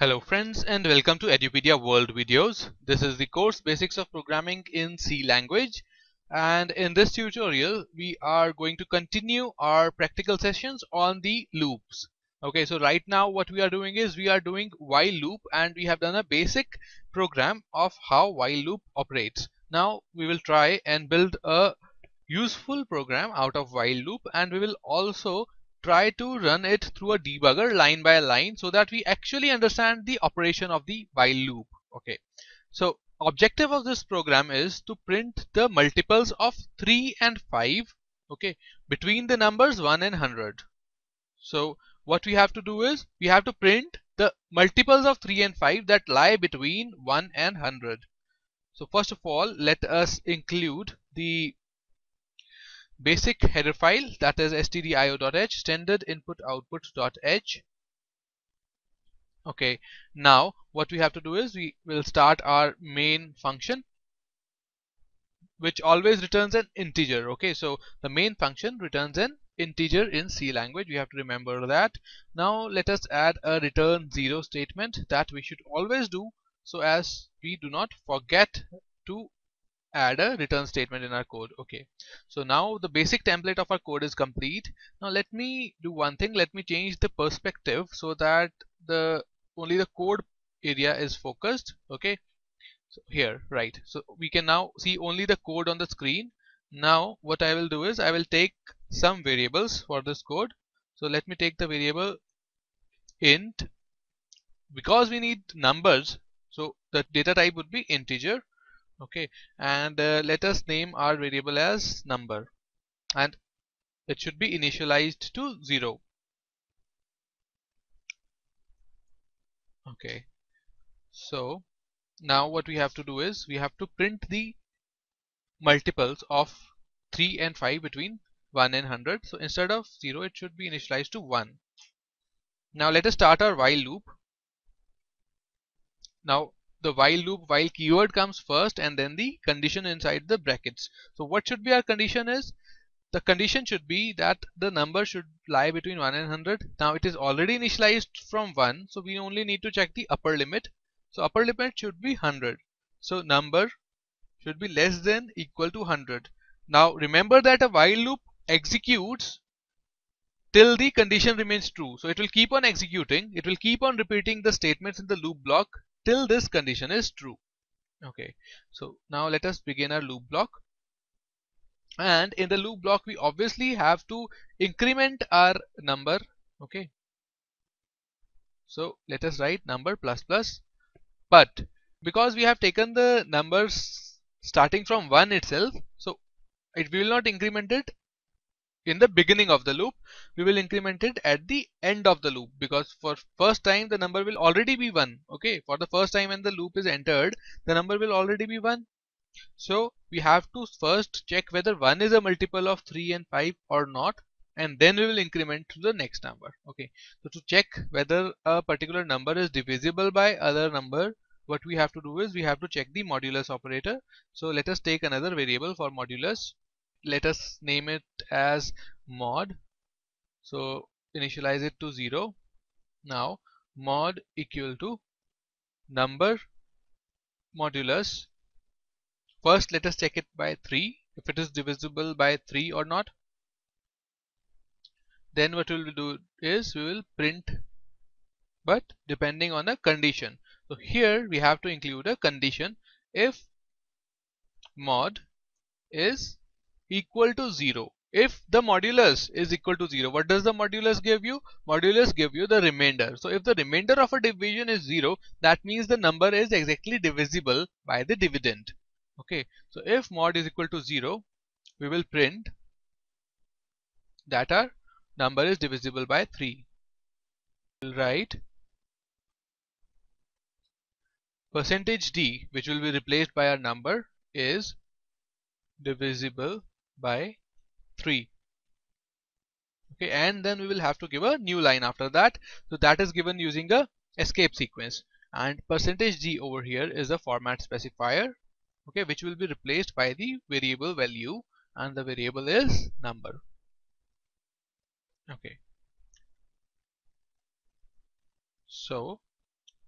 Hello friends and welcome to Edupedia World videos. This is the course Basics of Programming in C language, and in this tutorial we are going to continue our practical sessions on the loops. Okay, so right now what we are doing is we are doing while loop, and we have done a basic program of how while loop operates. Now we will try and build a useful program out of while loop, and we will also try to run it through a debugger line by line so that we actually understand the operation of the while loop. Okay, so objective of this program is to print the multiples of 3 and 5 between the numbers 1 and 100. So what we have to do is we have to print the multiples of 3 and 5 that lie between 1 and 100. So first of all, let us include the basic header file, that is stdio.h, standard input output.h. Okay, now what we have to do is we will start our main function, which always returns an integer. Okay, so the main function returns an integer in C language, we have to remember that. Now let us add a return 0 statement that we should always do, so as we do not forget to add a return statement in our code. Okay, so now the basic template of our code is complete. Now let me do one thing, let me change the perspective so that only the code area is focused. Okay, so here, right, so we can now see only the code on the screen. Now what I will do is I will take some variables for this code. So let me take the variable int, because we need numbers, so the data type would be integer. Okay, and let us name our variable as number, and it should be initialized to 0. Okay, so now what we have to do is we have to print the multiples of 3 and 5 between 1 and 100. So instead of 0, it should be initialized to 1. Now let us start our while loop. Now the while loop, while keyword comes first and then the condition inside the brackets. So what should be our condition is, the condition should be that the number should lie between 1 and 100. Now it is already initialized from 1, so we only need to check the upper limit. So upper limit should be 100. So number should be less than equal to 100. Now remember that a while loop executes till the condition remains true. So it will keep on executing, it will keep on repeating the statements in the loop block till this condition is true. Okay, so now let us begin our loop block, and in the loop block we obviously have to increment our number. Okay, so let us write number plus plus, but because we have taken the numbers starting from 1 itself, so we will not increment it in the beginning of the loop, we will increment it at the end of the loop, because for first time the number will already be 1. Okay, for the first time when the loop is entered, the number will already be 1. So we have to first check whether 1 is a multiple of 3 and 5 or not, and then we will increment to the next number. Okay, so to check whether a particular number is divisible by other number, what we have to do is we have to check the modulus operator. So let us take another variable for modulus. Let us name it as mod, so initialize it to 0. Now mod equal to number modulus, first let us check it by 3, if it is divisible by 3 or not. Then what we will do is we will print, but depending on a condition. So here we have to include a condition, if mod is equal to 0, if the modulus is equal to 0. What does the modulus give you? Modulus give you the remainder. So if the remainder of a division is 0, that means the number is exactly divisible by the dividend. Okay, so if mod is equal to 0, we will print that our number is divisible by 3. We'll write %d, which will be replaced by our number, is divisible by 3. Okay, and then we will have to give a new line after that. So that is given using a escape sequence, and %d over here is a format specifier, okay, which will be replaced by the variable value, and the variable is number. Okay, so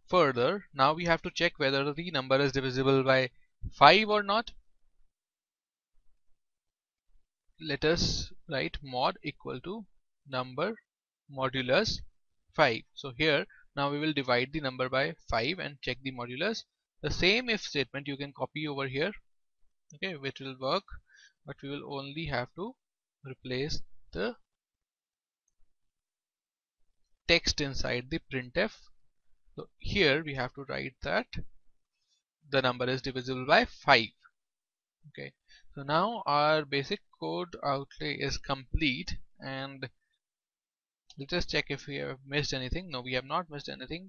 Further, now we have to check whether the number is divisible by 5 or not. Let us write mod equal to number modulus 5. So here now we will divide the number by 5 and check the modulus. The same if statement you can copy over here, okay, which will work, but we will only have to replace the text inside the printf. So here we have to write that the number is divisible by 5. Okay, so now our basic code outlay is complete, and let us check if we have missed anything. No, we have not missed anything.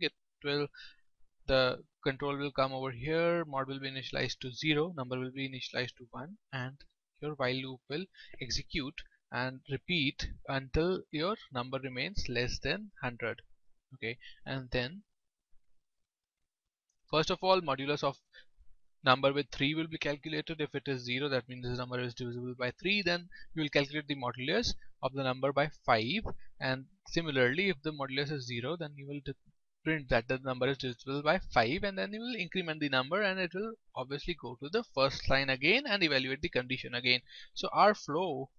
The control will come over here, mod will be initialized to 0, number will be initialized to 1, and your while loop will execute and repeat until your number remains less than 100. Okay, and then first of all, modulus of number with 3 will be calculated. If it is 0, that means this number is divisible by 3. Then you will calculate the modulus of the number by 5, and similarly if the modulus is 0, then you will print that the number is divisible by 5, and then you will increment the number and it will obviously go to the first line again and evaluate the condition again. So our flow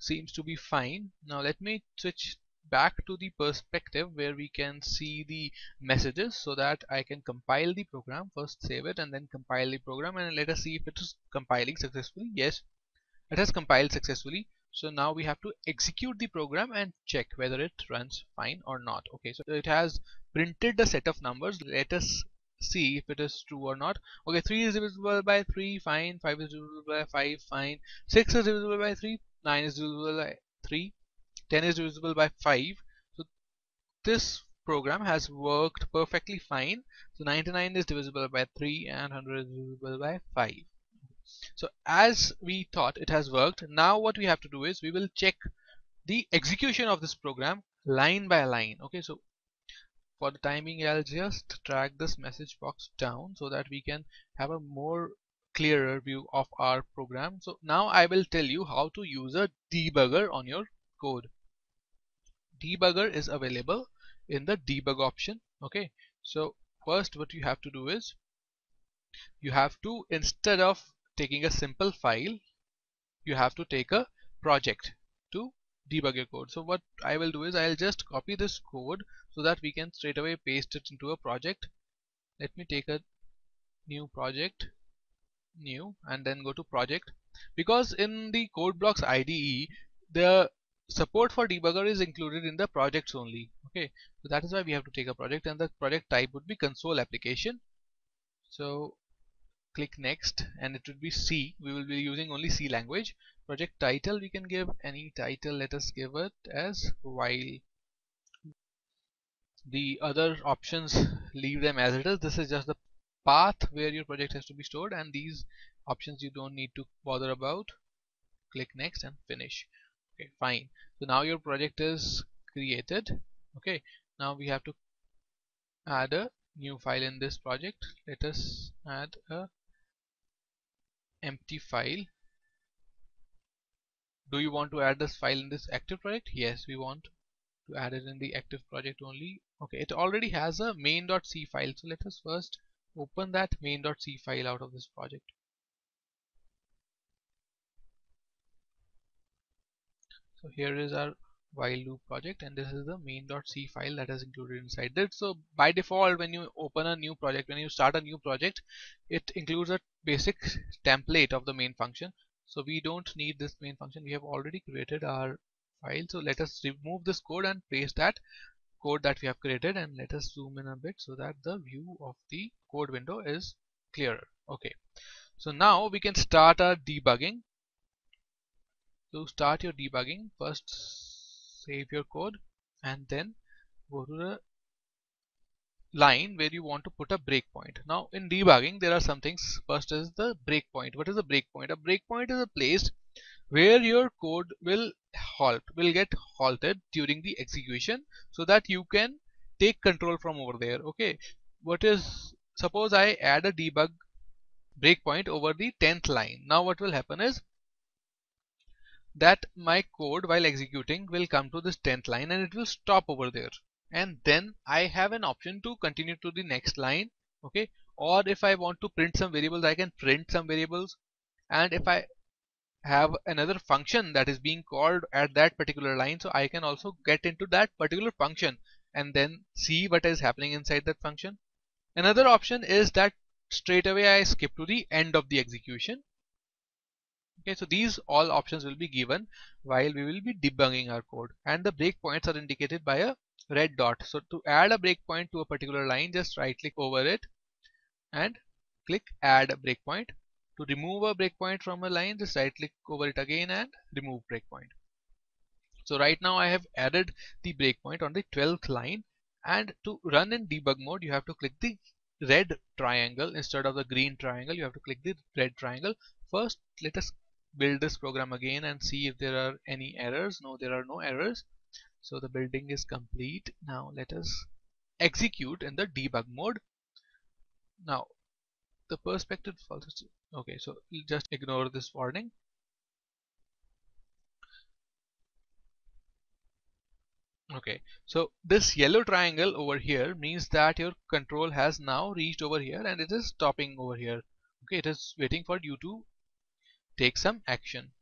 seems to be fine. Now let me switch back to the perspective where we can see the messages so that I can compile the program. First save it and then compile the program, and let us see if it is compiling successfully. Yes, it has compiled successfully. So now we have to execute the program and check whether it runs fine or not. Okay, so it has printed the set of numbers. Let us see if it is true or not. Okay, 3 is divisible by 3, fine. 5 is divisible by 5, fine. 6 is divisible by 3, 9 is divisible by 3, 10 is divisible by 5. So this program has worked perfectly fine. So 99 is divisible by 3 and 100 is divisible by 5. So as we thought, it has worked. Now what we have to do is we will check the execution of this program line by line. Okay, so for the timing I'll just drag this message box down so that we can have a more clearer view of our program. So now I will tell you how to use a debugger on your code. Debugger is available in the debug option. Okay, so first what you have to do is you have to, instead of taking a simple file, you have to take a project to debug your code. So what I will do is I'll just copy this code so that we can straight away paste it into a project. Let me take a new project, new, and then go to project, because in the code blocks IDE the support for debugger is included in the projects only. Okay, so that is why we have to take a project, and the project type would be console application. So click next, and it would be C. We will be using only C language. Project title, we can give any title. Let us give it as while. The other options, leave them as it is. This is just the path where your project has to be stored, and these options you don't need to bother about. Click next and finish. Okay, fine. So now your project is created. Okay, now we have to add a new file in this project. Let us add a empty file. Do you want to add this file in this active project? Yes, we want to add it in the active project only. Okay, it already has a main.c file, so let us first open that main.c file out of this project. So here is our while loop project, and this is the main.c file that is included inside it. So by default, when you open a new project, when you start a new project, it includes a basic template of the main function. So we don't need this main function. We have already created our file. So let us remove this code and paste that code that we have created, and let us zoom in a bit so that the view of the code window is clearer. Okay, so now we can start our debugging. To start your debugging, first save your code and then go to the line where you want to put a breakpoint. Now in debugging there are some things. First is the breakpoint. What is a breakpoint? A breakpoint is a place where your code will get halted during the execution, so that you can take control from over there. Okay, what is, suppose I add a debug breakpoint over the 10th line. Now what will happen is that my code while executing will come to this 10th line and it will stop over there. and then I have an option to continue to the next line, okay? Or if I want to print some variables, I can print some variables. And if I have another function that is being called at that particular line, so I can also get into that particular function and then see what is happening inside that function. Another option is that straight away I skip to the end of the execution. Okay, so these all options will be given while we will be debugging our code, and the breakpoints are indicated by a red dot. So to add a breakpoint to a particular line, just right click over it and click add a breakpoint. To remove a breakpoint from a line, just right click over it again and remove breakpoint. So right now I have added the breakpoint on the 12th line, and to run in debug mode you have to click the red triangle instead of the green triangle. You have to click the red triangle. First let us build this program again and see if there are any errors. No, there are no errors. So the building is complete. Now let us execute in the debug mode. Now the perspective false. Okay, so just ignore this warning. Okay, so this yellow triangle over here means that your control has now reached over here and it is stopping over here. Okay, it is waiting for you to take some action.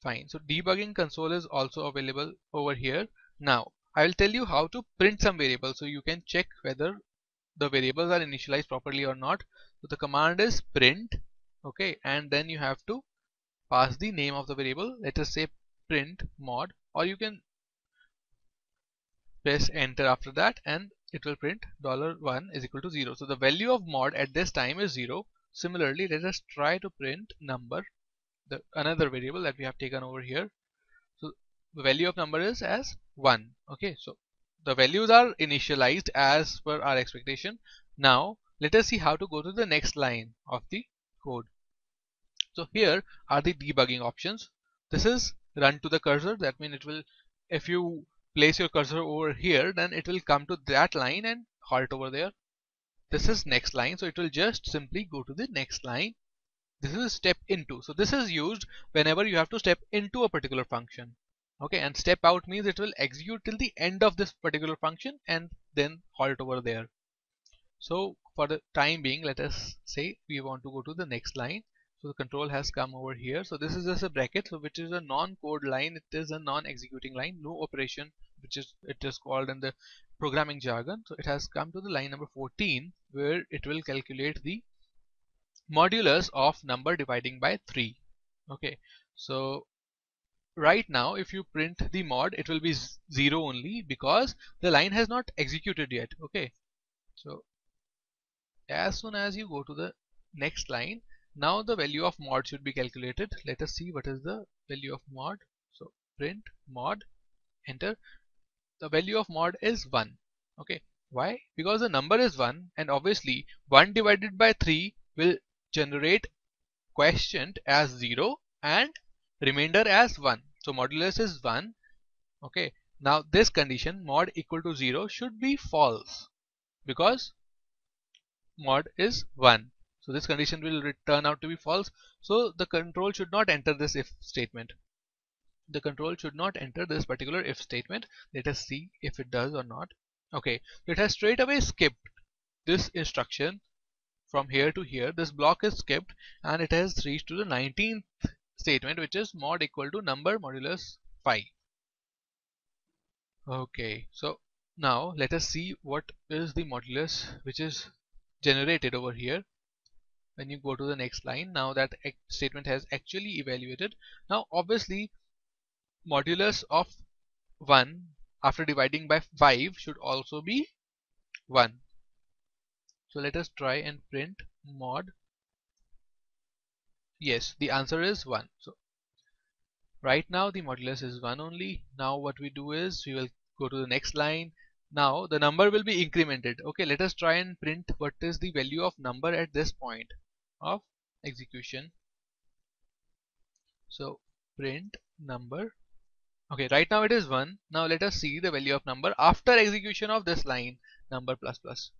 Fine, so debugging console is also available over here. Now I will tell you how to print some variables so you can check whether the variables are initialized properly or not. So the command is print, okay, and then you have to pass the name of the variable. Let us say print mod, or you can press enter after that and it will print $1 is equal to 0. So the value of mod at this time is 0. Similarly, let us try to print number, another variable that we have taken over here. So the value of number is as 1. Okay, so the values are initialized as per our expectation. Now let us see how to go to the next line of the code. So here are the debugging options. This is run to the cursor. That means it will, if you place your cursor over here, then it will come to that line and halt over there. This is next line, so it will just simply go to the next line. This is step into. So this is used whenever you have to step into a particular function. Okay, and step out means it will execute till the end of this particular function and then halt over there. So for the time being, let us say we want to go to the next line. So the control has come over here. So this is just a bracket, so which is a non-code line. It is a non-executing line, no operation, which is it is called in the programming jargon. So it has come to the line number 14, where it will calculate the modulus of number dividing by 3. Okay, so right now if you print the mod, it will be 0 only because the line has not executed yet. Okay, so as soon as you go to the next line, now the value of mod should be calculated. Let us see what is the value of mod. So print mod, enter. The value of mod is 1. Okay, why? Because the number is 1, and obviously 1 divided by 3 will generate quotient as 0 and remainder as 1. So modulus is 1. Okay, now this condition mod equal to 0 should be false because mod is 1. So this condition will turn out to be false. So the control should not enter this if statement. The control should not enter this particular if statement. Let us see if it does or not. Okay, so it has straight away skipped this instruction from here to here. This block is skipped and it has reached to the 19th statement, which is mod equal to number modulus 5. Okay, so now let us see what is the modulus which is generated over here. When you go to the next line, now that statement has actually evaluated. Now obviously modulus of 1 after dividing by 5 should also be 1. So let us try and print mod. Yes, the answer is 1. So right now the modulus is 1 only. Now what we do is we will go to the next line. Now the number will be incremented. Okay, let us try and print what is the value of number at this point of execution. So print number. Okay, right now it is 1. Now let us see the value of number after execution of this line number ++.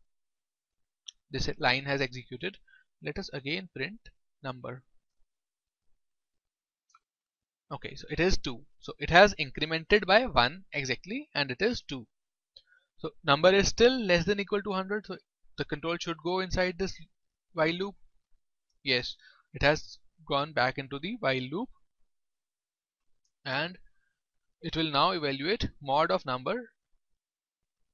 This line has executed. Let us again print number. Okay, so it is 2. So it has incremented by 1 exactly and it is 2. So number is still less than equal to 100, so the control should go inside this while loop. Yes, it has gone back into the while loop, and it will now evaluate mod of number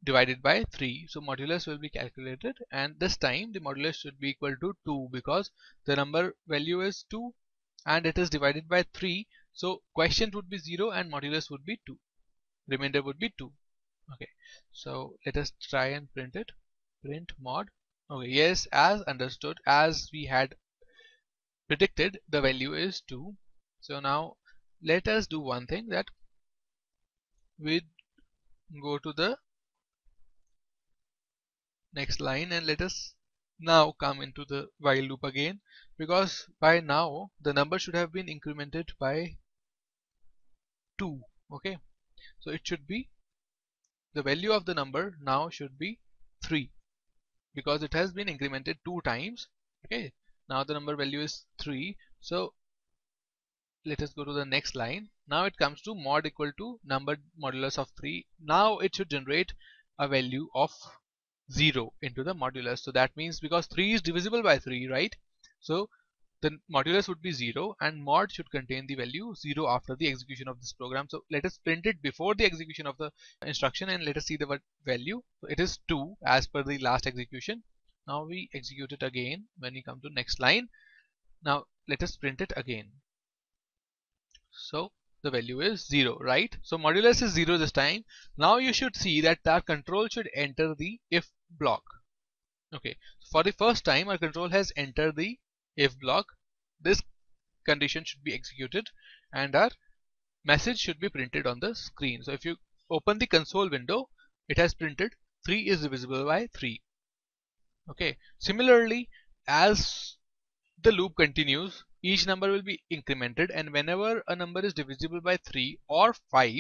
divided by 3. So modulus will be calculated, and this time the modulus should be equal to 2 because the number value is 2 and it is divided by 3. So quotient would be 0 and modulus would be 2. Remainder would be 2. Okay, so let us try and print it. Print mod. Okay, yes, as understood, as we had predicted, the value is 2. So now let us do one thing, that we go to the next line and let us now come into the while loop again, because by now the number should have been incremented by 2. Okay, so it should be, the value of the number now should be 3 because it has been incremented 2 times. Okay, now the number value is 3. So let us go to the next line. Now it comes to mod equal to number modulus of 3. Now it should generate a value of 0 into the modulus. So that means, because 3 is divisible by 3, right? So the modulus would be 0, and mod should contain the value 0 after the execution of this program. So let us print it before the execution of the instruction and let us see the value. So it is 2 as per the last execution. Now we execute it again when we come to next line. Now let us print it again. So the value is 0, right? So modulus is 0 this time. Now you should see that our control should enter the if block. Okay, for the first time our control has entered the if block. This condition should be executed and our message should be printed on the screen. So if you open the console window, it has printed 3 is divisible by 3. Okay, similarly, as the loop continues, each number will be incremented, and whenever a number is divisible by 3 or 5,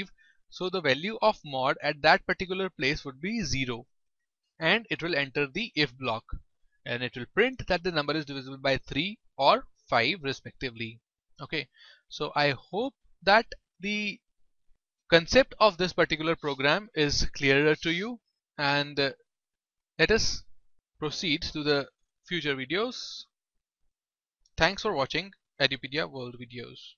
so the value of mod at that particular place would be 0, and it will enter the if block and it will print that the number is divisible by 3 or 5 respectively. Okay, so I hope that the concept of this particular program is clearer to you, and let us proceed to the future videos. Thanks for watching Edupedia World videos.